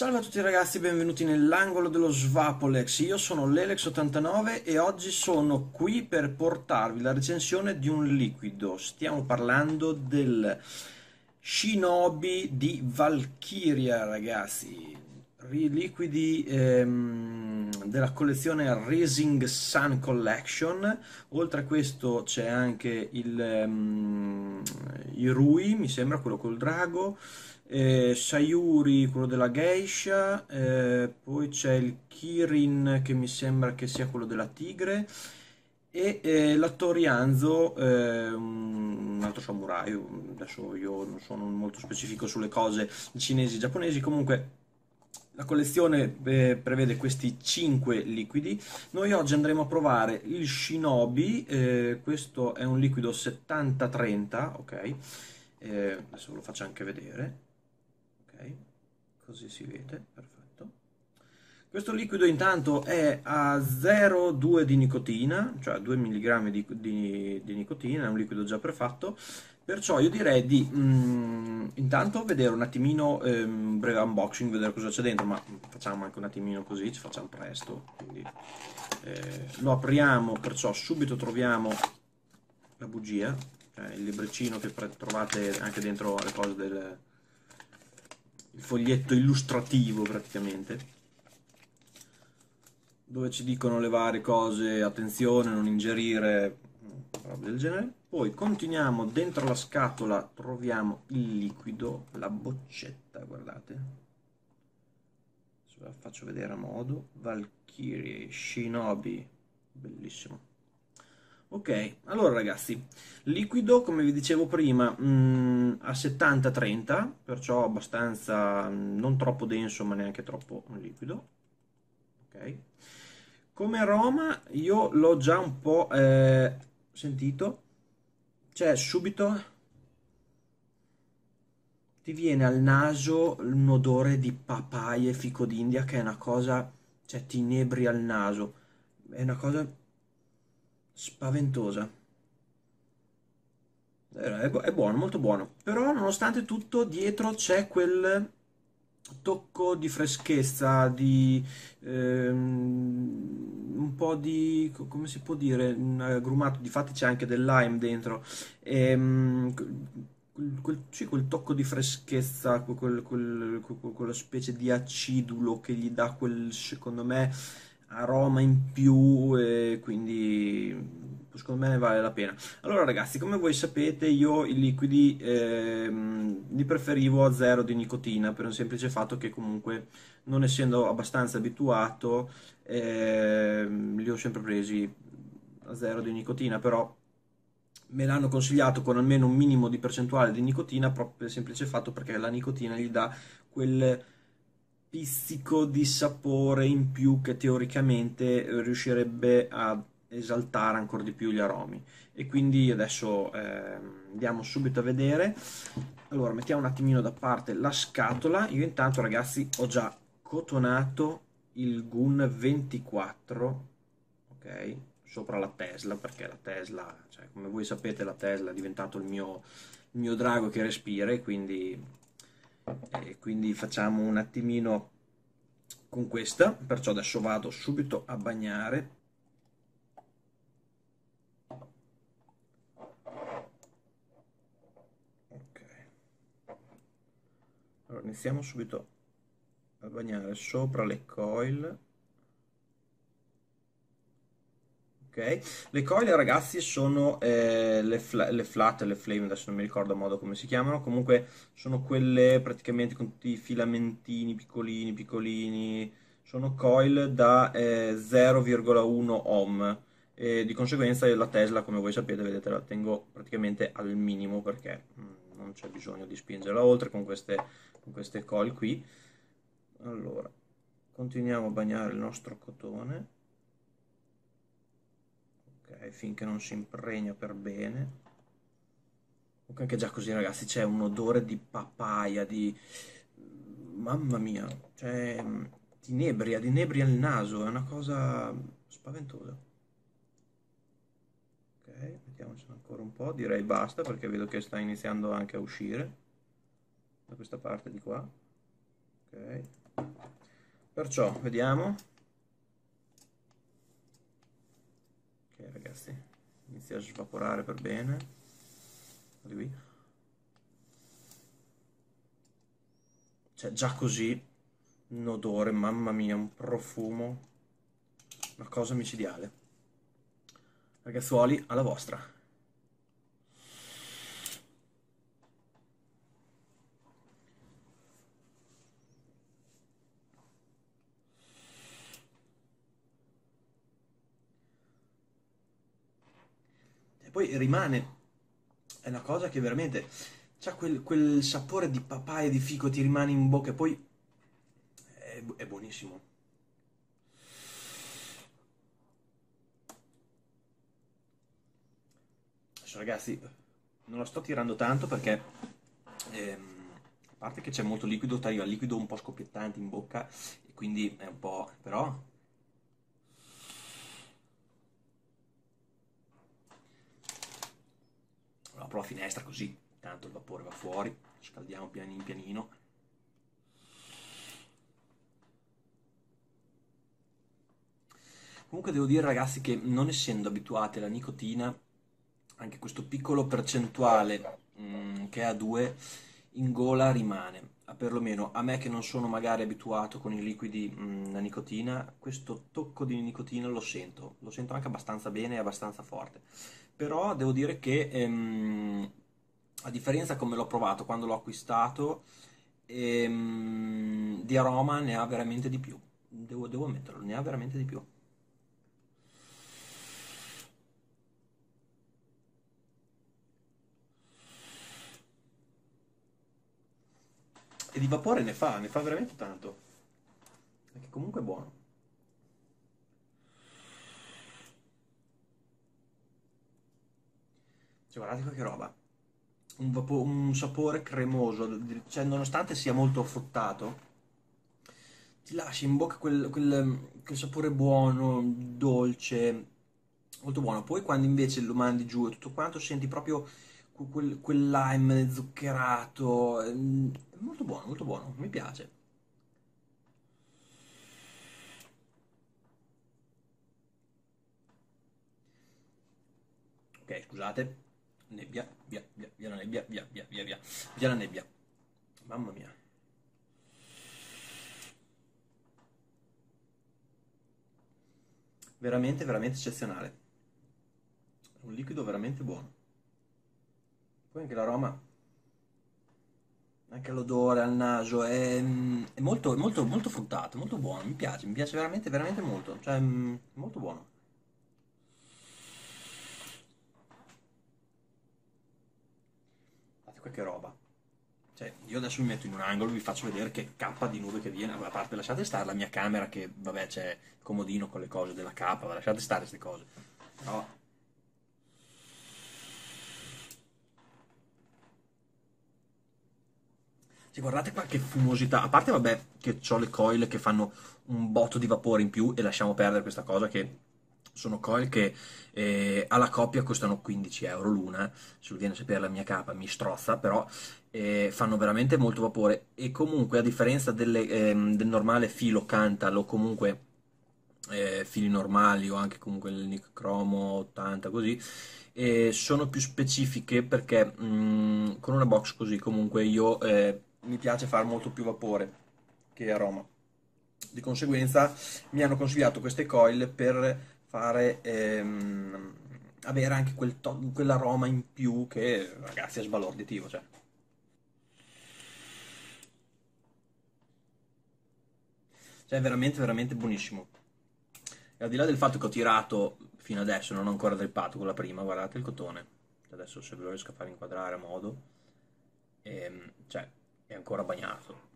Salve a tutti ragazzi, benvenuti nell'angolo dello Svapolex. Io sono l'Elex89 e oggi sono qui per portarvi la recensione di un liquido. Stiamo parlando del Shinobi di Valkyria, ragazzi. Liquidi della collezione Rising Sun Collection. Oltre a questo c'è anche il Rui, mi sembra, quello col drago, Sayuri, quello della Geisha, poi c'è il Kirin che mi sembra che sia quello della tigre e la Torianzo, un altro samurai. Adesso io non sono molto specifico sulle cose cinesi e giapponesi, comunque la collezione prevede questi 5 liquidi. Noi oggi andremo a provare il Shinobi, questo è un liquido 70-30, ok, adesso ve lo faccio anche vedere. Così si vede, perfetto. Questo liquido intanto è a 0,2 di nicotina, cioè 2 mg di nicotina, è un liquido già prefatto, perciò io direi di intanto vedere un attimino, un breve unboxing, vedere cosa c'è dentro, ma facciamo anche un attimino così, ci facciamo presto, quindi lo apriamo, perciò subito troviamo la bugia, cioè il libricino che trovate anche dentro le cose del... il foglietto illustrativo praticamente, dove ci dicono le varie cose, attenzione, non ingerire, roba del genere. Poi continuiamo, dentro la scatola troviamo il liquido, la boccetta, guardate, ve la faccio vedere a modo, Valkyrie Shinobi, bellissimo. Ok, allora ragazzi, liquido come vi dicevo prima a 70-30, perciò abbastanza, non troppo denso ma neanche troppo liquido. Ok, come aroma io l'ho già un po' sentito, cioè subito ti viene al naso un odore di papaya e fico d'India, che è una cosa, cioè ti inebri al naso, è una cosa... spaventosa. È buono, molto buono, però nonostante tutto dietro c'è quel tocco di freschezza, di un po' di, come si può dire, grumato, difatti c'è anche del lime dentro, quel tocco di freschezza, quella specie di acidulo che gli dà quel, secondo me, aroma in più, e quindi secondo me ne vale la pena. Allora ragazzi, come voi sapete io i liquidi li preferivo a 0 di nicotina, per un semplice fatto che comunque non essendo abbastanza abituato li ho sempre presi a 0 di nicotina, però me l'hanno consigliato con almeno un minimo di percentuale di nicotina, proprio per il semplice fatto perché la nicotina gli dà quel pizzico di sapore in più che teoricamente riuscirebbe a esaltare ancora di più gli aromi. E quindi adesso andiamo subito a vedere. Allora mettiamo un attimino da parte la scatola. Io intanto ragazzi ho già cotonato il Gun 24, ok, sopra la Tesla, perché la Tesla, cioè, come voi sapete, la Tesla è diventato il mio drago che respira, e quindi facciamo un attimino con questa, perciò adesso vado subito a bagnare. Ok, allora iniziamo subito a bagnare sopra le coil. Ok, le coil ragazzi sono le flame, adesso non mi ricordo a modo come si chiamano, comunque sono quelle praticamente con tutti i filamentini piccolini piccolini, sono coil da 0,1 ohm e di conseguenza la Tesla, come voi sapete, vedete, la tengo praticamente al minimo perché non c'è bisogno di spingerla oltre con queste coil qui. Allora continuiamo a bagnare il nostro cotone finché non si impregna per bene. Ok, anche già così ragazzi c'è un odore di papaya, di mamma mia, cioè ti inebria il naso, è una cosa spaventosa. Ok, mettiamoci ancora un po', direi basta perché vedo che sta iniziando anche a uscire da questa parte di qua. Ok, Perciò vediamo. Ok ragazzi, inizia a svaporare per bene. Guarda qui. Cioè già così un odore, mamma mia, un profumo, una cosa micidiale. Ragazzuoli, alla vostra. Poi rimane, è una cosa che veramente c'ha quel sapore di papaya e di fico, ti rimane in bocca e poi è buonissimo. Adesso ragazzi non lo sto tirando tanto perché a parte che c'è molto liquido, taglio al liquido un po' scoppiettante in bocca e quindi è un po', però... Apro la finestra così, tanto il vapore va fuori, scaldiamo pianino pianino. Comunque devo dire ragazzi che non essendo abituati alla nicotina, anche questo piccolo percentuale che è a 2 in gola rimane. Perlomeno a me che non sono magari abituato con i liquidi la nicotina, questo tocco di nicotina lo sento anche abbastanza bene e abbastanza forte. Però devo dire che a differenza come l'ho provato quando l'ho acquistato, di aroma ne ha veramente di più, devo ammetterlo, ne ha veramente di più. E di vapore ne fa veramente tanto, perché comunque è buono. Cioè, guardate che roba, un sapore cremoso, cioè nonostante sia molto fruttato, ti lascia in bocca quel sapore buono, dolce, molto buono. Poi quando invece lo mandi giù e tutto quanto senti proprio quel lime zuccherato, è molto buono, mi piace. Ok, scusate, nebbia, via, via, via la nebbia, via, via, via, via, via la nebbia, mamma mia. Veramente, veramente eccezionale, un liquido veramente buono. Poi anche l'aroma, anche l'odore al naso, è molto fruttato, molto buono, mi piace veramente, veramente molto, cioè molto buono. Guardate qua che roba, cioè io adesso mi metto in un angolo, vi faccio vedere che cappa di nube che viene, a parte lasciate stare la mia camera che vabbè c'è il comodino con le cose della cappa, lasciate stare queste cose, no. Sì, guardate qua che fumosità, a parte vabbè che ho le coil che fanno un botto di vapore in più e lasciamo perdere questa cosa che sono coil che alla coppia costano 15 euro l'una, se lo viene a sapere la mia capa mi strozza, però fanno veramente molto vapore e comunque a differenza del normale filo cantal o comunque fili normali o anche comunque il Nicromo 80 così, sono più specifiche perché con una box così comunque io... mi piace far molto più vapore che aroma, di conseguenza mi hanno consigliato queste coil per fare avere anche quell'aroma in più che ragazzi è sbalorditivo, cioè. Cioè veramente veramente buonissimo. E al di là del fatto che ho tirato fino adesso, non ho ancora drippato con la prima, guardate il cotone, adesso se ve lo riesco a far inquadrare a modo, cioè è ancora bagnato,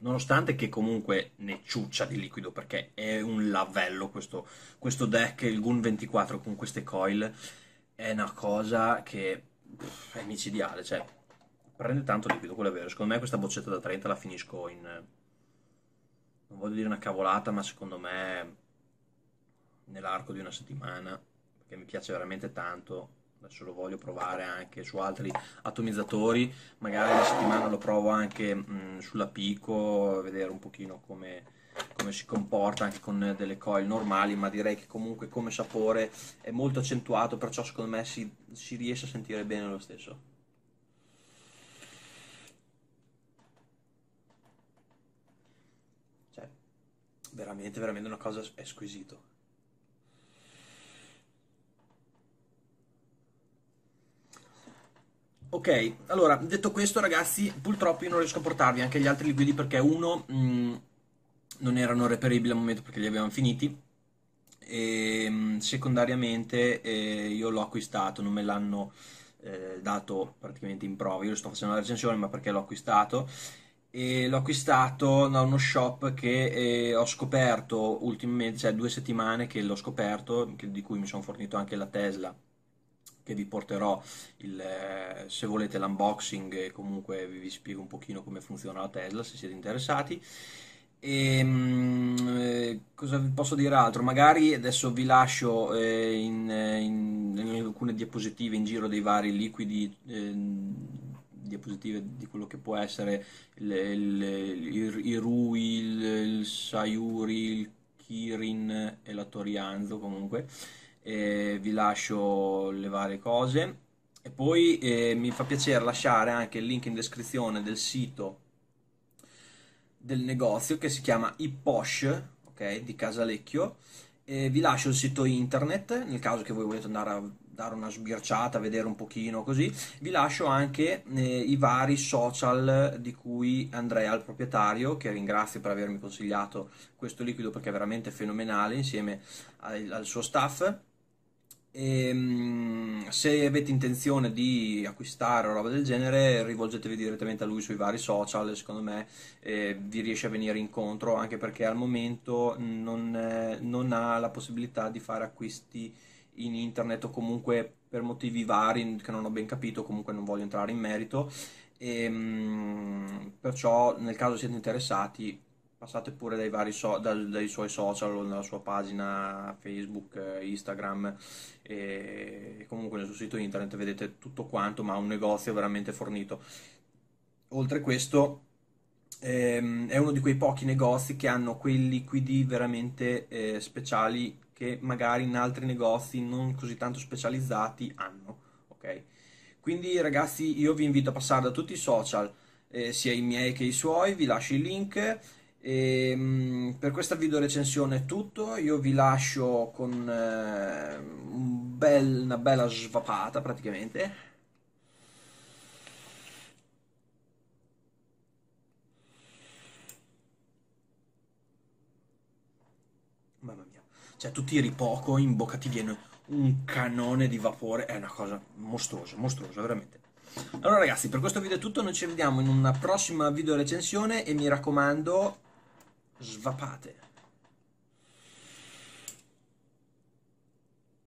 nonostante che comunque ne ciuccia di liquido perché è un lavello questo deck, il Gun 24 con queste coil è una cosa che è micidiale, cioè prende tanto liquido, quello è vero. Secondo me questa boccetta da 30 la finisco in, non voglio dire una cavolata, ma secondo me nell'arco di una settimana, perché mi piace veramente tanto adesso lo voglio provare anche su altri atomizzatori, magari la settimana lo provo anche sulla Pico, vedere un pochino come si comporta anche con delle coil normali, ma direi che comunque come sapore è molto accentuato, perciò secondo me si riesce a sentire bene lo stesso. Cioè, veramente, veramente una cosa, è squisito. Ok, allora, detto questo ragazzi, purtroppo io non riesco a portarvi anche gli altri liquidi perché uno non erano reperibili al momento perché li avevamo finiti, e secondariamente io l'ho acquistato, non me l'hanno dato praticamente in prova, io lo sto facendo la recensione ma perché l'ho acquistato, e l'ho acquistato da uno shop che ho scoperto ultimamente, cioè 2 settimane che l'ho scoperto, di cui mi sono fornito anche la Tesla, che vi porterò se volete l'unboxing, comunque vi spiego un pochino come funziona la Tesla se siete interessati. E cosa vi posso dire altro? Magari adesso vi lascio in alcune diapositive in giro dei vari liquidi, diapositive di quello che può essere il Rui, il Sayuri, il Kirin e la Torianzo comunque. E vi lascio le varie cose e poi mi fa piacere lasciare anche il link in descrizione del sito del negozio che si chiama iPosh, ok, di Casalecchio, e vi lascio il sito internet nel caso che voi volete andare a dare una sbirciata, vedere un pochino così. Vi lascio anche i vari social di cui Andrea, il proprietario, che ringrazio per avermi consigliato questo liquido perché è veramente fenomenale, insieme al suo staff. E se avete intenzione di acquistare o roba del genere, rivolgetevi direttamente a lui sui vari social, secondo me vi riesce a venire incontro, anche perché al momento non ha la possibilità di fare acquisti in internet o comunque per motivi vari che non ho ben capito, comunque non voglio entrare in merito, perciò nel caso siete interessati passate pure dai suoi social o nella sua pagina Facebook, Instagram e comunque nel suo sito internet, vedete tutto quanto, ma un negozio veramente fornito. Oltre questo è uno di quei pochi negozi che hanno quei liquidi veramente speciali che magari in altri negozi non così tanto specializzati hanno, ok? Quindi ragazzi io vi invito a passare da tutti i social, sia i miei che i suoi, vi lascio i link. Per questa video recensione è tutto, io vi lascio con una bella svapata praticamente. Mamma mia, cioè tutti i ripoco in bocca ti viene un cannone di vapore, è una cosa mostruosa, mostruosa veramente. Allora ragazzi, per questo video è tutto, noi ci vediamo in una prossima video recensione e mi raccomando, svapate!